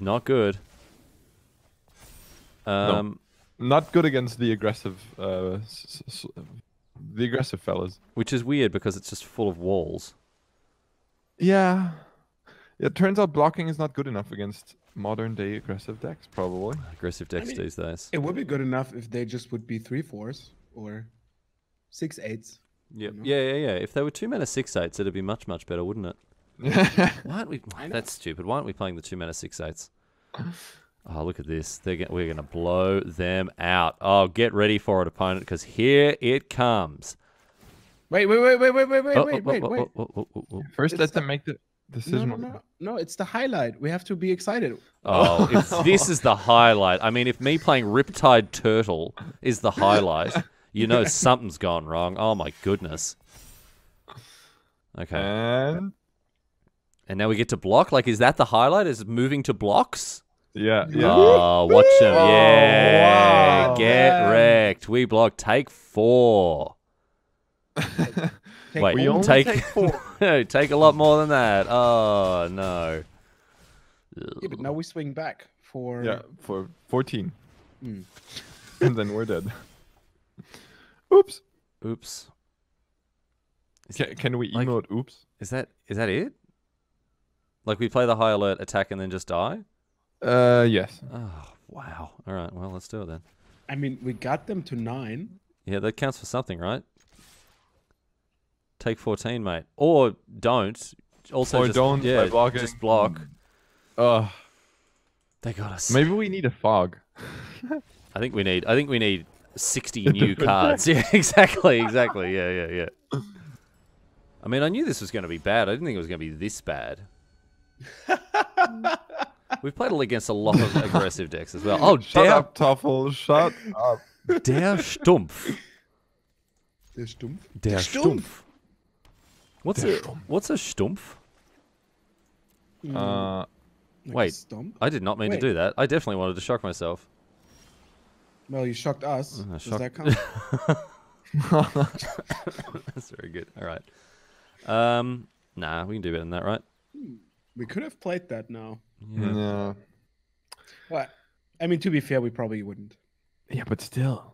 not good. No. Not good against the aggressive fellas. Which is weird because it's just full of walls. Yeah. It turns out blocking is not good enough against modern day aggressive decks, probably. Aggressive decks these days. It would be good enough if they just would be 3/4s or 6/8s. Yep. You know? Yeah. If they were 2 mana 6/8s, it'd be much, much better, wouldn't it? That's stupid. Why aren't we playing the 2 mana 6/8s? Oh, look at this. We're going to blow them out. Oh, get ready for it, opponent, because here it comes. Wait. First, let them make the decision. No, it's the highlight. We have to be excited. Oh, this is the highlight. I mean, if me playing Riptide Turtle is the highlight, you know something's gone wrong. Oh, my goodness. Okay. And now we get to block? Like, is that the highlight? Is it moving to blocks? Yeah. Oh, watch him. Yeah. Wow, get wrecked. We block. Take 4. Wait, we only take 4. No, take a lot more than that. Oh no. Yeah, but now we swing back for 14, and then we're dead. Oops. Can we emote? Like, oops. Is that it? Like we play the high alert attack and then just die? Yes. Oh wow. All right. Well, let's do it then. I mean, we got them to 9. Yeah, that counts for something, right? Take 14, mate, or don't. Also, or just, don't. Yeah, just block. They got us. Maybe we need a fog. I think we need 60 new cards. Yeah, exactly. Yeah. I mean, I knew this was going to be bad. I didn't think it was going to be this bad. We've played against a lot of aggressive decks as well. Oh, shut up, Toffel! Shut up. Der Stumpf. Der Stumpf. Der Stumpf. What's a stumpf? Like wait, stump? I did not mean to do that. I definitely wanted to shock myself. Well, you shocked us. Does that count? That's very good. All right. Nah, we can do better than that, right? We could have played that now. Yeah. No. Well, I mean, to be fair, we probably wouldn't. Yeah, but still.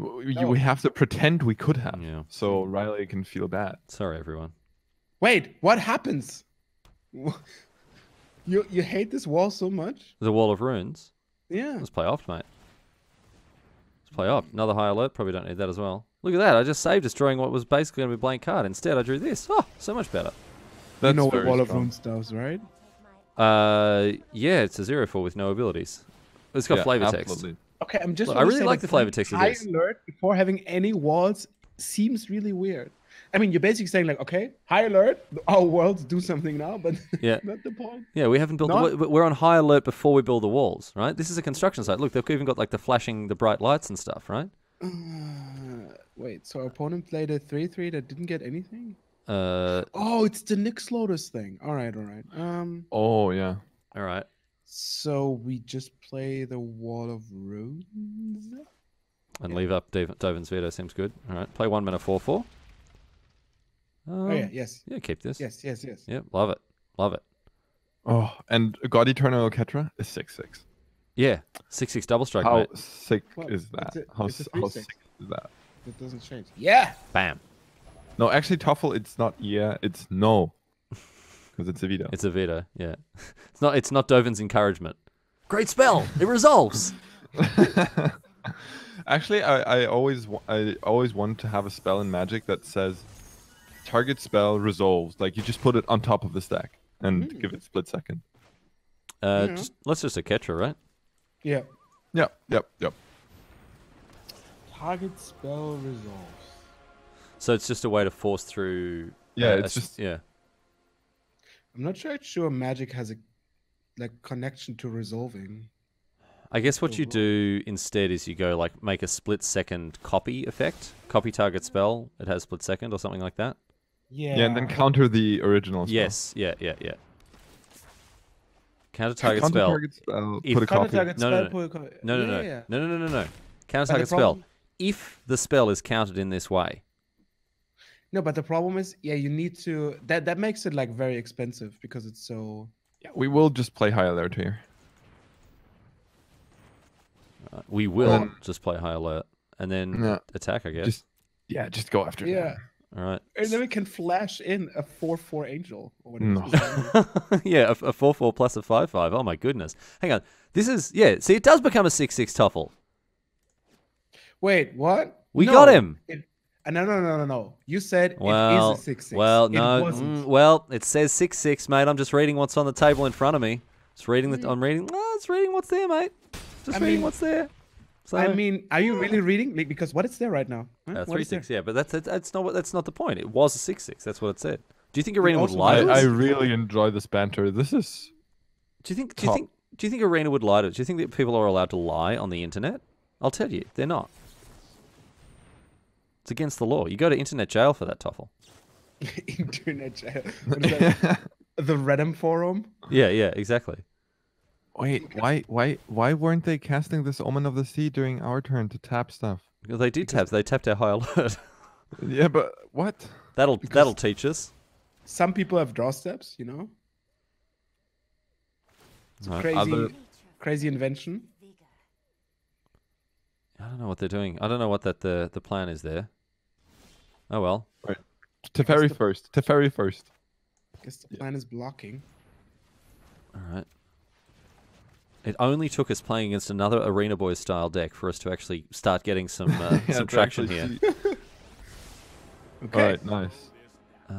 We have to pretend we could have. Yeah. So Riley can feel bad. Sorry, everyone. Wait, what happens? You hate this wall so much? The Wall of Runes? Yeah. Let's play off, mate. Let's play off. Another high alert. Probably don't need that as well. Look at that. I just saved destroying what was basically going to be a blank card. Instead, I drew this. Oh, so much better. That's, you know what Wall of Runes does, right? Yeah, it's a 0/4 with no abilities. It's got flavor text. Okay, I'm just... Look, I really like the flavor text of this. High alert before having any walls seems really weird. I mean, you're basically saying like, okay, high alert, our worlds do something now, but yeah. Not the point. Yeah, we haven't built... We're on high alert before we build the walls, right? This is a construction site. Look, they've even got like the flashing, the bright lights and stuff, right? Wait, so our opponent played a 3-3 that didn't get anything? Oh, it's the Nyx Lotus thing. All right. Oh, yeah. All right. So we just play the Wall of Runes? And leave up Dovin's Veto. Seems good. All right. Play 1 mana 4/4. Oh, yeah. Yes. Yeah, keep this. Yes. Yep, love it. Oh, and God Eternal Ketra is 6/6. Yeah, 6/6 double strike. How mate. Sick is that? How sick is that? It doesn't change. Yeah. Bam. No, actually, Toffel, it's not. Yeah, it's no, because it's a veto. It's a veto. Yeah. It's not. It's not Dovin's encouragement. Great spell. It resolves. Actually, I always want to have a spell in Magic that says, target spell resolves. Like you just put it on top of the stack and give it split second. Let's just a Ketra, right? Yeah. Yep. Target spell resolves. So it's just a way to force through. Yeah, it's just I'm not sure Magic has a connection to resolving. I guess what you do instead is you go like make a split second copy effect, copy target spell. It has split second or something like that. Yeah. Yeah, and then counter the original spell. Yes. Yeah. Counter target spell. Put a copy. No. Counter target spell. If the spell is countered in this way. No, but the problem is, yeah, you need to. That makes it like very expensive because it's so. Yeah, we will just play high alert here. We will just play high alert and then attack, I guess. Just go after it. Yeah. All right. And then we can flash in a 4/4 angel. Or whatever. Yeah, a 4/4 plus a 5/5. Oh my goodness! Hang on. This is See, it does become a 6/6 Toffel. Wait, what? We got him. No. You said it is a 6/6. Well, no. Well, it says 6/6, mate. I'm just reading what's on the table in front of me. Just reading the. I'm reading. It's reading what's there, mate. Just reading what's there. So, I mean, are you really reading? Like, because what is there right now? Huh? 3/6, yeah, but that's not the point. It was a 6/6. That's what it said. Do you think Arena would lie? I really enjoy this banter. This is. Do you think Arena would lie to it? Do you think that people are allowed to lie on the internet? I'll tell you, they're not. It's against the law. You go to internet jail for that, Toffel. Internet jail. What is that? The Reddit forum. Yeah, exactly. Wait, why weren't they casting this Omen of the Sea during our turn to tap stuff? Well, they did tap. They tapped our high alert. Yeah, but what? That'll teach us. Some people have draw steps, you know. It's a crazy invention. I don't know what they're doing. I don't know what the plan is there. Oh well. Right. Teferi first. I guess the plan is blocking. All right. It only took us playing against another Arena Boys style deck for us to actually start getting some traction here. Okay. All right, nice.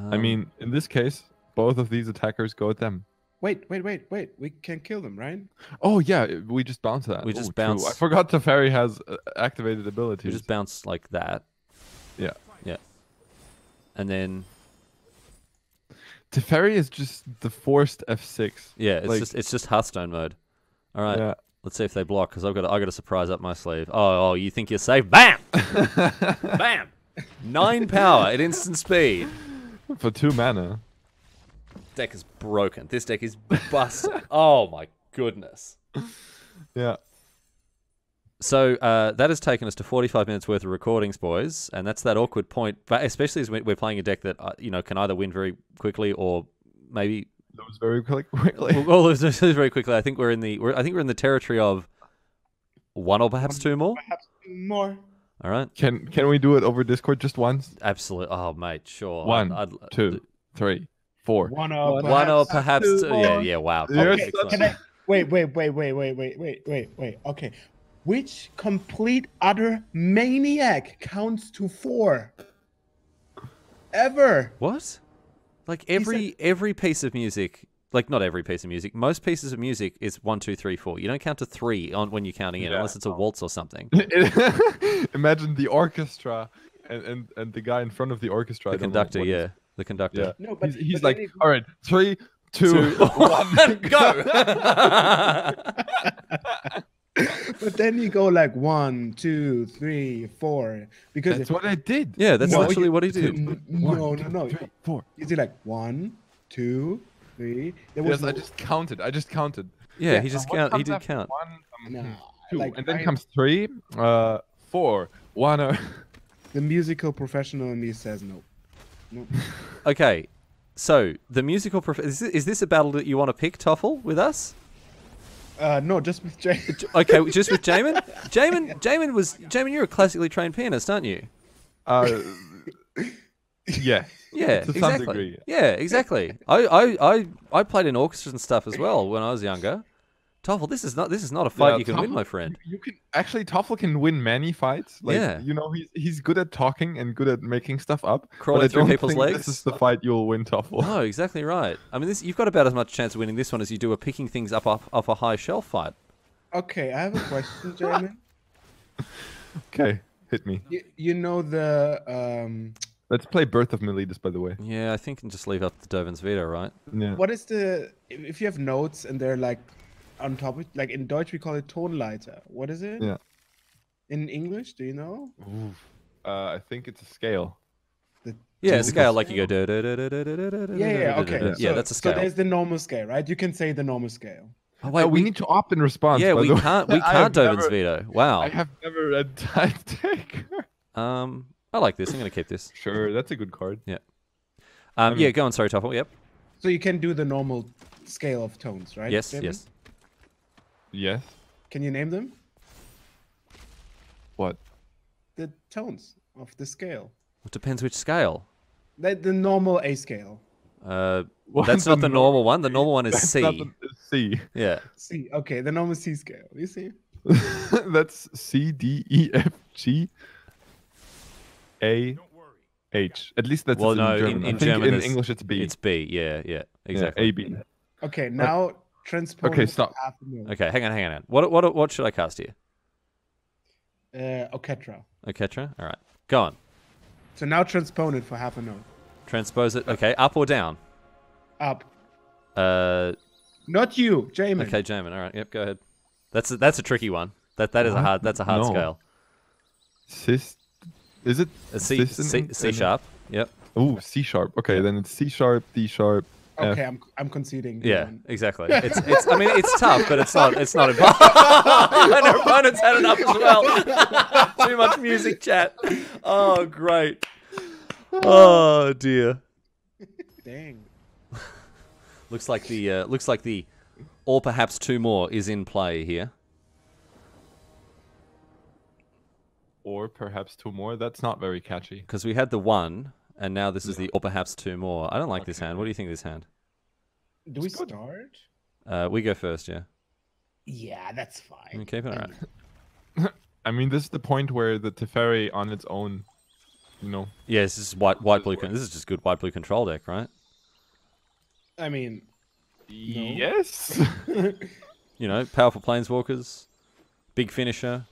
I mean, in this case, both of these attackers go at them. Wait. We can kill them, right? Oh, yeah. We just bounce that. We just bounce. True. I forgot Teferi has activated abilities. We just bounce like that. Yeah. And then... Teferi is just the forced F6. Yeah, it's just Hearthstone mode. All right, let's see if they block, because I've got a surprise up my sleeve. Oh, you think you're safe? Bam! Bam! 9 power at instant speed. For 2 mana. Deck is broken. This deck is busted. Oh, my goodness. Yeah. So that has taken us to 45 minutes worth of recordings, boys, and that's that awkward point, but especially as we're playing a deck that can either win very quickly or maybe... Those very quickly. Well, those very quickly. I think we're in the territory of 1 or perhaps 2 more. All right. Can we do it over Discord just once? Absolutely. Oh, mate, sure. One, two, three, four. One or perhaps two. Yeah. Wow. Okay, wait. Okay. Which complete utter maniac counts to 4? Ever. What? Like every piece of music, like not every piece of music, most pieces of music is 1, 2, 3, 4. You don't count to 3 when you're counting it, unless it's a waltz or something. Imagine the orchestra and the guy in front of the orchestra. The conductor, yeah. The conductor. Yeah. No, but he's like, all right, 3, 2, 1, go. But then you go like 1, 2, 3, 4. Because that's what I did. Yeah, that's actually what he did. No. 3, 4. You did like 1, 2, 3. Yes, I just counted. Yeah, he just counted. He did count. 1, 2, like, and then comes 3, 4, 1. The musical professional in me says no. Nope. Okay, so the musical professional. Is this a battle that you want to pick, Toffel, with us? No, just with Jamin. Okay, just with Jamin? Jamin, you're a classically trained pianist, aren't you? Yeah. Yeah, to some degree. Yeah, exactly. I played in orchestras and stuff as well when I was younger. Toffel, this is not a fight you can win, my friend. You can actually, Toffel can win many fights. Like, you know, he's good at talking and good at making stuff up. Crawling through people's legs. This is the fight you'll win, Toffel. No, exactly right. I mean, you've got about as much chance of winning this one as you do of picking things up off a high shelf fight. Okay, I have a question, Jamin. Okay, hit me. You know the. Let's play Birth of Miletus, by the way. Yeah, I think, and just leave up the Dovin's Veto, right? Yeah. What is the if you have notes and they're like. On top of, like in Deutsch we call it Tonleiter. What is it? Yeah. In English, do you know? I think it's a scale. A scale like you go do do do do do do do. Yeah, okay. Yeah, so, that's a scale. So there's the normal scale, right? You can say the normal scale. Oh, wait, we need to opt in response. Yeah, we can't Dovin's Veto. Wow. I have never read Tide Taker. I like this. I'm gonna keep this. Sure, that's a good card. Yeah. Go on. Sorry, Toffel. Yep. So you can do the normal scale of tones, right? Yes. David? Yes. Yes. Can you name them? What? The tones of the scale. It depends which scale. The normal A scale. That's not the normal one. The normal one is C. C. Yeah. C. Okay, the normal C scale. You see? That's C, D, E, F, G, A, H. At least that's in German. In German, in English, it's B. It's B. Yeah. Exactly. Yeah, A, B. Okay, now. Transport. Okay, stop. Okay, hang on. What should I cast here? Oketra. Oketra? All right. Go on. So now transpone it for half a note. Transpose it. Okay, up or down? Up. Not you, Jamin. Okay, Jamin. All right. Yep, go ahead. That's a tricky one. That's a hard scale. Is it C sharp? Yep. Ooh, C sharp. Okay, then it's C sharp, D sharp. Okay, I'm conceding. Yeah, exactly. It's. I mean, it's tough, but it's not impossible. And our opponent's had enough as well. Too much music chat. Oh, great. Oh dear. Dang. Looks like the, or perhaps 2 more is in play here. Or perhaps 2 more. That's not very catchy. Because we had the 1. And now this is the, or perhaps 2 more. I don't like this hand. What do you think of this hand? Do we start? We go first, yeah. Yeah, that's fine. Okay, all right. I mean, this is the point where the Teferi on its own, you know. Yeah, this is white-blue. This is just good white-blue control deck, right? I mean, yes. You know, powerful planeswalkers, big finisher.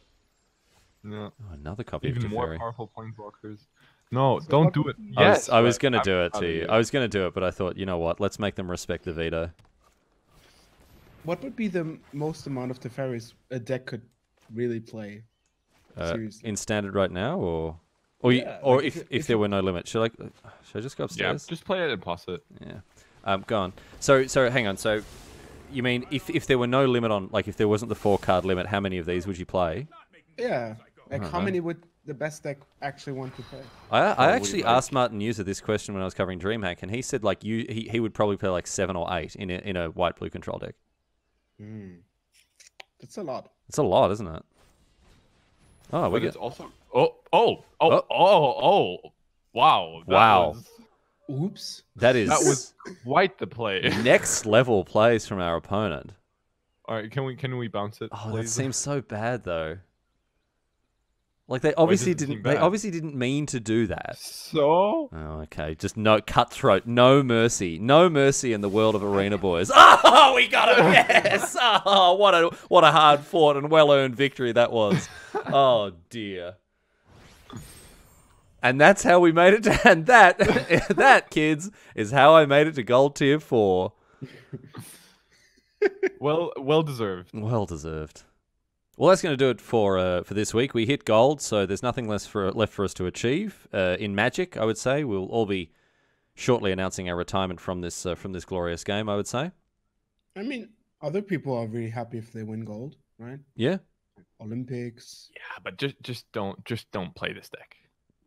No. Oh, another copy of Teferi. Even more powerful planeswalkers. No, don't do it. Yes, I was going to do it to you. I was going to do it, but I thought, you know what? Let's make them respect the veto. What would be the most amount of Teferis a deck could really play? Seriously. In standard right now, or if there were no limit, should I just go upstairs? Yeah, just play it and pass it. Yeah, go on. So hang on. So, you mean if there were no limit on, like if there wasn't the 4-card limit, how many of these would you play? Yeah, like how many would the best deck actually want to play? I actually asked Martin User this question when I was covering DreamHack, and he said like he would probably play like 7 or 8 in a white blue control deck. That's a lot. It's a lot, isn't it? Oh, but it's also wow. Oops. That was quite the play. Next level plays from our opponent. All right, can we bounce it? Oh, please? That seems so bad though. Like they obviously didn't mean to do that. So? Oh, okay. Just no cutthroat, no mercy. No mercy in the world of Arena Boys. Oh, we got him. Yes. Oh, what a hard fought and well-earned victory that was. Oh, dear. And that's how we made it to, and that, kids, is how I made it to Gold Tier 4. Well deserved. Well deserved. Well, that's going to do it for this week. We hit gold, so there's nothing left for us to achieve in Magic. I would say we'll all be shortly announcing our retirement from this glorious game. I would say. I mean, other people are really happy if they win gold, right? Yeah. Olympics. Yeah, but just don't play this deck.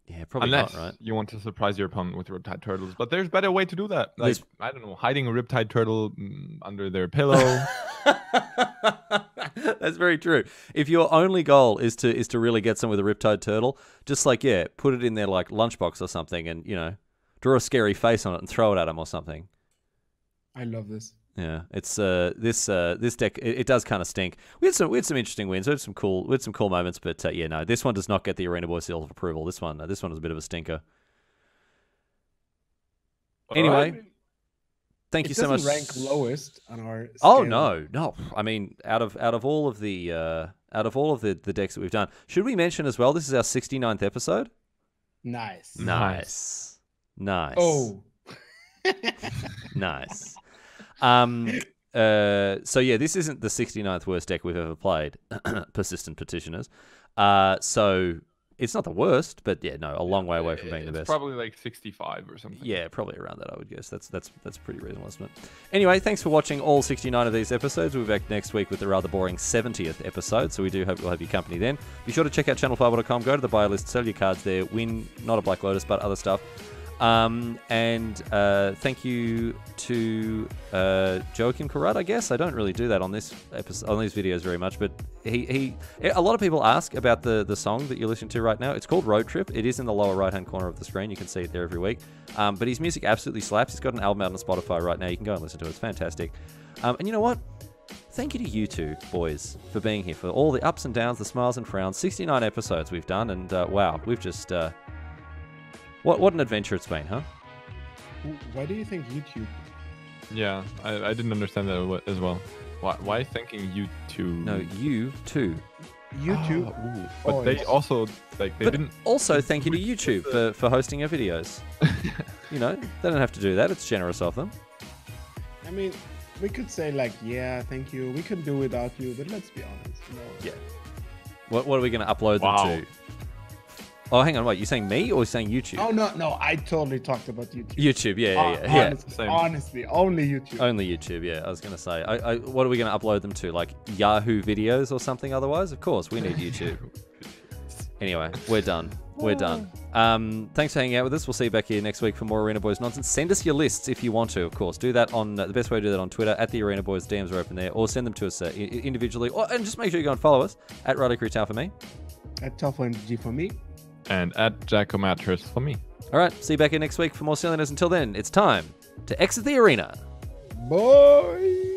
Yeah, probably unless not, right? You want to surprise your opponent with Riptide Turtles, but there's a better way to do that. Like I don't know, hiding a Riptide Turtle under their pillow. That's very true. If your only goal is to really get someone with a Riptide Turtle, just like put it in their like lunchbox or something, and draw a scary face on it and throw it at them or something. I love this. Yeah, it's this deck. It does kind of stink. We had some interesting wins. We had some cool moments, but yeah, no, this one does not get the Arena Boy seal of approval. This one was a bit of a stinker. Anyway. Thank you so much. It doesn't rank lowest on our scale. Oh no. I mean, out of all of the out of all of the decks that we've done, should we mention as well? This is our 69th episode. Nice. Oh, nice. So yeah, this isn't the 69th worst deck we've ever played. Persistent Petitioners. So. It's not the worst, but yeah, no, a long way away from being the best. It's probably like 65 or something. Yeah, probably around that, I would guess. That's pretty reasonable, isn't it? Anyway, thanks for watching all 69 of these episodes. We'll be back next week with the rather boring 70th episode, so we do hope we'll have your company then. Be sure to check out channelfireball.com, go to the buy list, sell your cards there, win not a Black Lotus, but other stuff. And thank you to Joachim Karat, I guess. I don't really do that on this episode, on these videos very much, but a lot of people ask about the song that you're listening to right now. It's called Road Trip. It is in the lower right-hand corner of the screen. You can see it there every week. But his music absolutely slaps. He's got an album out on Spotify right now. You can go and listen to it. It's fantastic. And you know what? Thank you to you two boys for being here, for all the ups and downs, the smiles and frowns. 69 episodes we've done, and wow, we've just... What an adventure it's been, huh? Why do you think YouTube? Yeah, I didn't understand that as well. Why thanking YouTube? No, you too. YouTube. Oh, but they also like they but didn't. Also, thank you to YouTube for hosting our videos. They don't have to do that. It's generous of them. I mean, we could say like, yeah, thank you. We could do without you, but let's be honest. No. Yeah. What are we going to upload them to? Oh, hang on, wait, you're saying me or you're saying YouTube? Oh, no, I totally talked about YouTube. YouTube, yeah. Honestly, only YouTube. Only YouTube, yeah, I was going to say. What are we going to upload them to, like Yahoo videos or something otherwise? Of course, we need YouTube. Anyway, we're done. We're done. Thanks for hanging out with us. We'll see you back here next week for more Arena Boys nonsense. Send us your lists if you want to, of course. Do that on the best way to do that on Twitter, @TheArenaBoys. DMs are open there, or send them to us individually. And just make sure you go and follow us, @RadicRetal for me. @TalfMG for me. And @JacoMatris for me. All right, see you back here next week for more silliness. Until then, it's time to exit the arena. Bye.